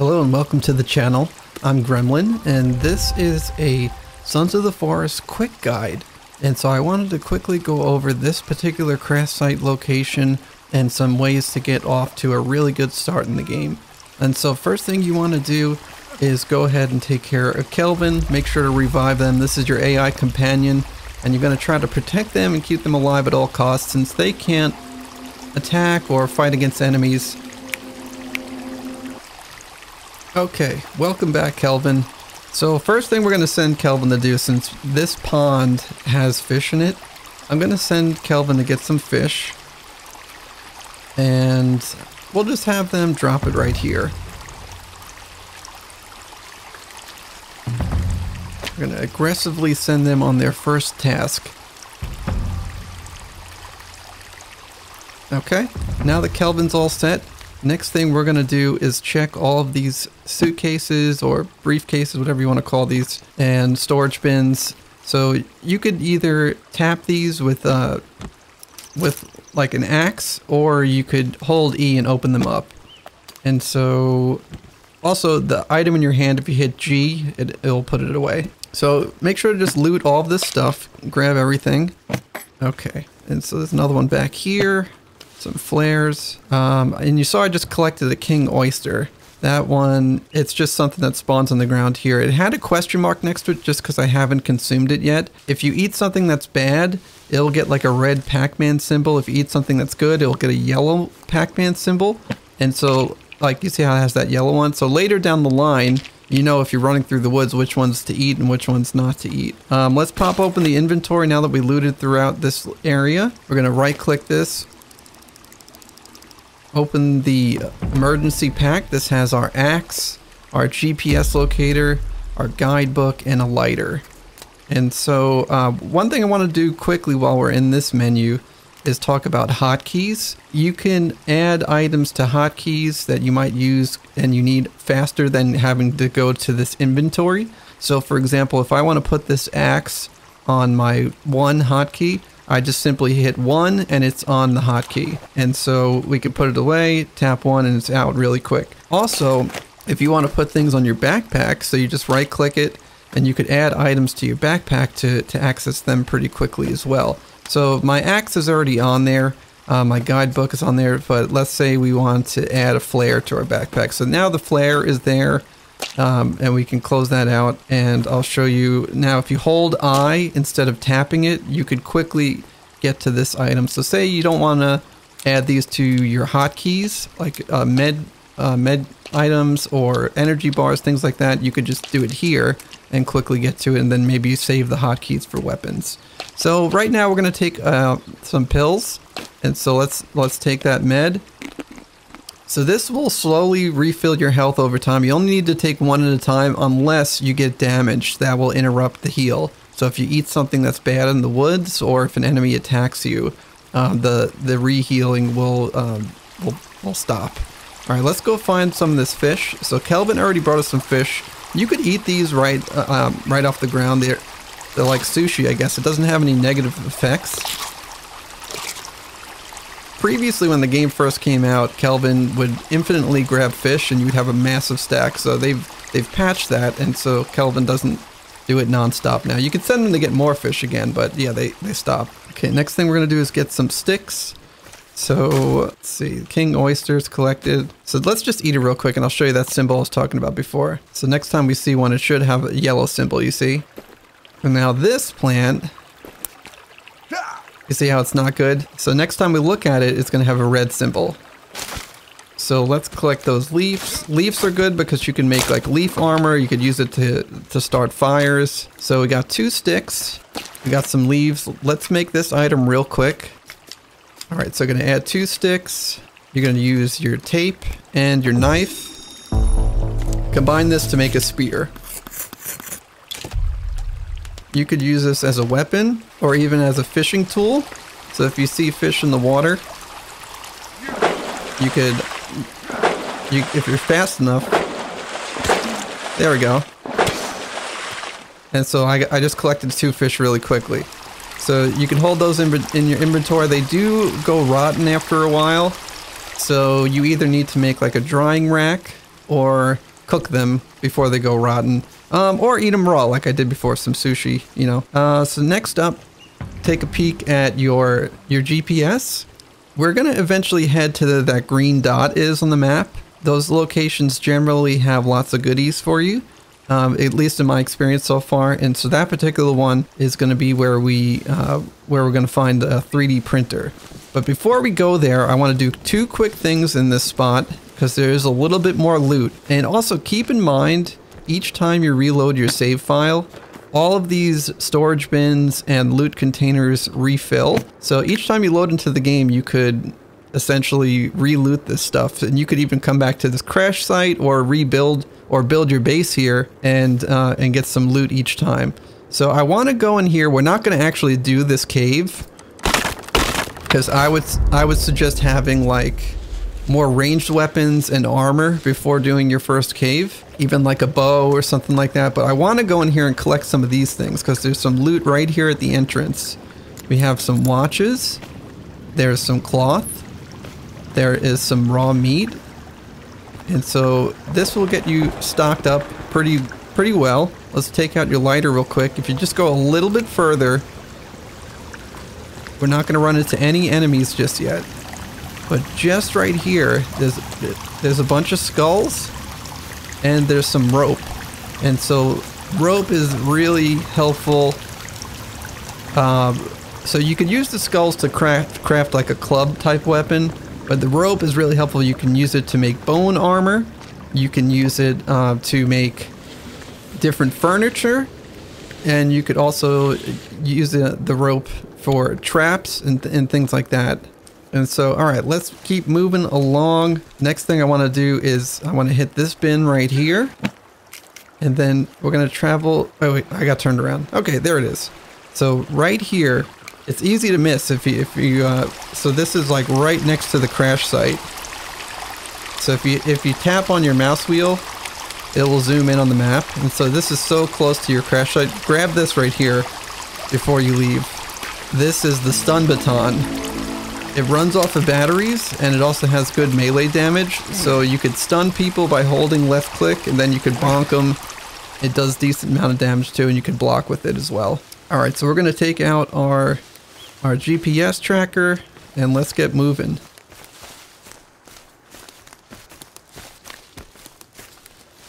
Hello and welcome to the channel. I'm Gremlin and this is a Sons of the Forest quick guide. And so I wanted to quickly go over this particular crash site location and some ways to get off to a really good start in the game. And so first thing you want to do is go ahead and take care of Kelvin. Make sure to revive them. This is your AI companion and you're going to try to protect them and keep them alive at all costs since they can't attack or fight against enemies. Okay, welcome back, Kelvin. So first thing we're going to send Kelvin to do, since this pond has fish in it, I'm going to send Kelvin to get some fish. And we'll just have them drop it right here. We're going to aggressively send them on their first task. Okay, now that Kelvin's all set, next thing we're going to do is check all of these suitcases or briefcases, whatever you want to call these, and storage bins. So you could either tap these with like an axe, or you could hold E and open them up. And so also the item in your hand, if you hit G, it'll put it away. So make sure to just loot all of this stuff, grab everything. Okay, and so there's another one back here. Some flares, and you saw I just collected a king oyster. That one, it's just something that spawns on the ground here. It had a question mark next to it just because I haven't consumed it yet. If you eat something that's bad, it'll get like a red Pac-Man symbol. If you eat something that's good, it'll get a yellow Pac-Man symbol. And so, like, you see how it has that yellow one? So later down the line, you know, if you're running through the woods, which ones to eat and which ones not to eat. Let's pop open the inventory now that we looted throughout this area. We're gonna right-click this. Open the emergency pack. This has our axe, our GPS locator, our guidebook, and a lighter. And so one thing I want to do quickly while we're in this menu is talk about hotkeys. You can add items to hotkeys that you might use and you need faster than having to go to this inventory. So for example, if I want to put this axe on my one hotkey, I just simply hit 1 and it's on the hotkey. And so we can put it away, tap 1 and it's out really quick. Also, if you want to put things on your backpack, so you just right click it and you could add items to your backpack to access them pretty quickly as well. So my axe is already on there, my guidebook is on there, but let's say we want to add a flare to our backpack. So now the flare is there. And we can close that out, and I'll show you now. If you hold I instead of tapping it, you could quickly get to this item. So say you don't want to add these to your hotkeys, like med items or energy bars, things like that. You could just do it here and quickly get to it, and then maybe you save the hotkeys for weapons. So right now we're going to take some pills, and so let's take that med. So this will slowly refill your health over time. You only need to take one at a time unless you get damaged. That will interrupt the heal. So if you eat something that's bad in the woods or if an enemy attacks you, the re-healing will stop. All right, let's go find some of this fish. So Kelvin already brought us some fish. You could eat these right off the ground. They're like sushi, I guess. It doesn't have any negative effects. Previously, when the game first came out, Kelvin would infinitely grab fish and you'd have a massive stack. So they've patched that, and so Kelvin doesn't do it non-stop now. You could send them to get more fish again, but yeah, they stop. Okay, next thing we're going to do is get some sticks. So, let's see, king oysters collected. So let's just eat it real quick and I'll show you that symbol I was talking about before. So next time we see one, it should have a yellow symbol, you see? And now this plant... You see how it's not good? So next time we look at it, it's going to have a red symbol. So let's collect those leaves. Leaves are good because you can make like leaf armor. You could use it to start fires. So we got 2 sticks. We got some leaves. Let's make this item real quick. All right, so I'm going to add 2 sticks. You're going to use your tape and your knife. Combine this to make a spear. You could use this as a weapon or even as a fishing tool. So if you see fish in the water, if you're fast enough, there we go. And so I just collected 2 fish really quickly. So you can hold those in your inventory. They do go rotten after a while. So you either need to make like a drying rack or cook them before they go rotten, or eat them raw like I did before, some sushi, you know. So next up, take a peek at your GPS. We're gonna eventually head to that green dot is on the map. Those locations generally have lots of goodies for you, at least in my experience so far. And so that particular one is going to be where we're going to find a 3D printer. But before we go there, I want to do two quick things in this spot because there is a little bit more loot. And also keep in mind, each time you reload your save file, all of these storage bins and loot containers refill. So each time you load into the game, you could essentially re-loot this stuff, and you could even come back to this crash site or rebuild or build your base here and get some loot each time. So I want to go in here. We're not going to actually do this cave because I would suggest having like more ranged weapons and armor before doing your first cave, even like a bow or something like that. But I want to go in here and collect some of these things because there's some loot right here at the entrance. We have some watches, there's some cloth, there is some raw meat, and so this will get you stocked up pretty well. Let's take out your lighter real quick. If you just go a little bit further, we're not going to run into any enemies just yet, but just right here there's a bunch of skulls and there's some rope, and so rope is really helpful. So you can use the skulls to craft like a club type weapon. But the rope is really helpful. You can use it to make bone armor. You can use it to make different furniture. And you could also use the rope for traps and things like that. And so, all right, let's keep moving along. Next thing I want to do is I want to hit this bin right here. And then we're going to travel. Oh, wait, I got turned around. Okay, there it is. So right here. It's easy to miss so this is like right next to the crash site. So if you tap on your mouse wheel, it will zoom in on the map. And so this is so close to your crash site. Grab this right here before you leave. This is the stun baton. It runs off of batteries and it also has good melee damage. So you could stun people by holding left click and then you could bonk them. It does decent amount of damage too, and you could block with it as well. All right, so we're gonna take out our GPS tracker, and let's get moving.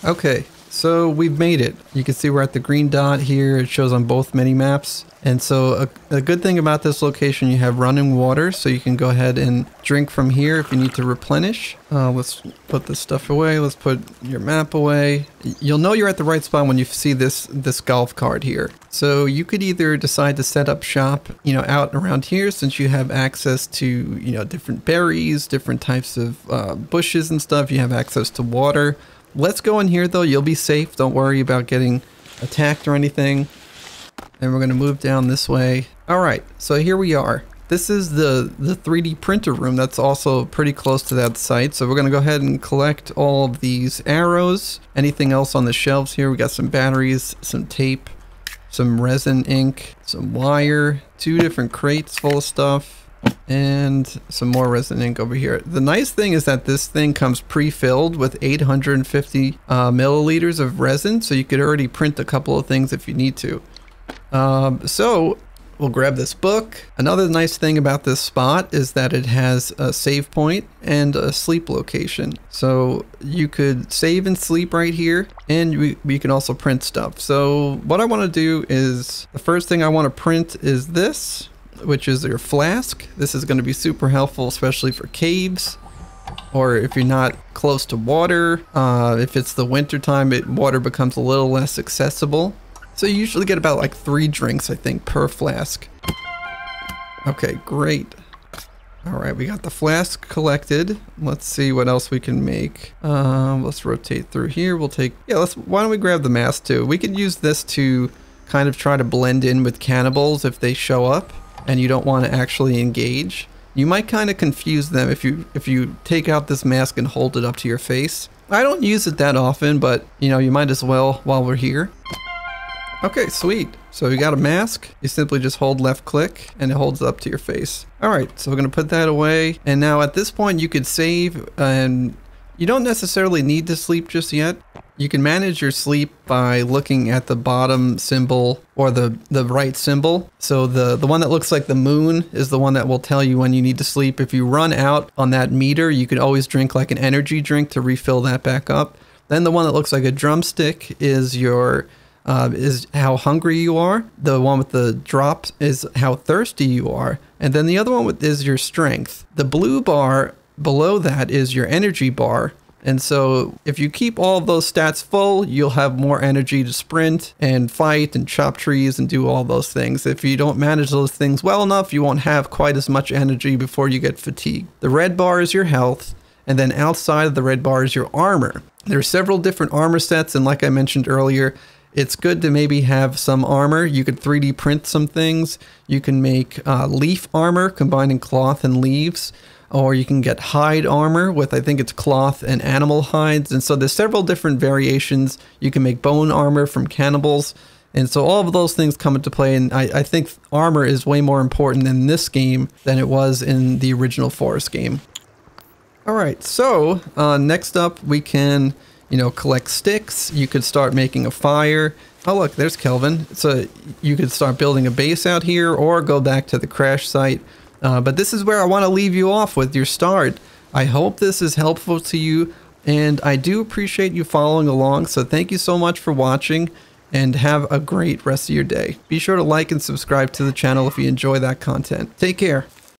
Okay, so we've made it. You can see we're at the green dot here. It shows on both mini-maps. And so a good thing about this location, you have running water, so you can go ahead and drink from here if you need to replenish. Let's put this stuff away. Let's put your map away. You'll know you're at the right spot when you see this golf cart here. So you could either decide to set up shop, you know, out and around here, since you have access to, you know, different berries, different types of bushes and stuff. You have access to water. Let's go in here though. You'll be safe. Don't worry about getting attacked or anything. And we're going to move down this way. All right, so here we are. This is the 3D printer room. That's also pretty close to that site. So we're going to go ahead and collect all of these arrows. Anything else on the shelves here? We got some batteries, some tape, some resin ink, some wire, two different crates full of stuff, and some more resin ink over here. The nice thing is that this thing comes pre-filled with 850 milliliters of resin. So you could already print a couple of things if you need to. So we'll grab this book. Another nice thing about this spot is that it has a save point and a sleep location. So you could save and sleep right here, and we can also print stuff. So what I want to do is, the first thing I want to print is this, which is your flask. This is going to be super helpful, especially for caves, or if you're not close to water. If it's the winter time, water becomes a little less accessible. So you usually get about like 3 drinks, I think, per flask. Okay, great. All right, we got the flask collected. Let's see what else we can make. Let's rotate through here. We'll take, yeah, why don't we grab the mask too? We could use this to kind of try to blend in with cannibals if they show up and you don't want to actually engage. You might kind of confuse them if you take out this mask and hold it up to your face. I don't use it that often, but you know, you might as well while we're here. Okay, sweet. So we got a mask. You simply just hold left click and it holds up to your face. All right, so we're gonna put that away. And now at this point you could save, and you don't necessarily need to sleep just yet. You can manage your sleep by looking at the bottom symbol or the right symbol. So the one that looks like the moon is the one that will tell you when you need to sleep. If you run out on that meter, you could always drink like an energy drink to refill that back up. Then the one that looks like a drumstick is your is how hungry you are. The one with the drops is how thirsty you are. And then the other one is your strength. The blue bar below that is your energy bar. And so if you keep all of those stats full, you'll have more energy to sprint and fight and chop trees and do all those things. If you don't manage those things well enough, you won't have quite as much energy before you get fatigued. The red bar is your health, and then outside of the red bar is your armor. There are several different armor sets, and like I mentioned earlier, it's good to maybe have some armor. You could 3D print some things. You can make leaf armor combining cloth and leaves. Or you can get hide armor with, I think it's cloth and animal hides. And so there's several different variations. You can make bone armor from cannibals. And so all of those things come into play. And I think armor is way more important in this game than it was in the original Forest game. All right, so next up we can, you know, collect sticks. You could start making a fire. Oh, look, there's Kelvin. So you could start building a base out here or go back to the crash site. But this is where I want to leave you off with your start. I hope this is helpful to you, and I do appreciate you following along, so thank you so much for watching, and have a great rest of your day. Be sure to like and subscribe to the channel if you enjoy that content. Take care.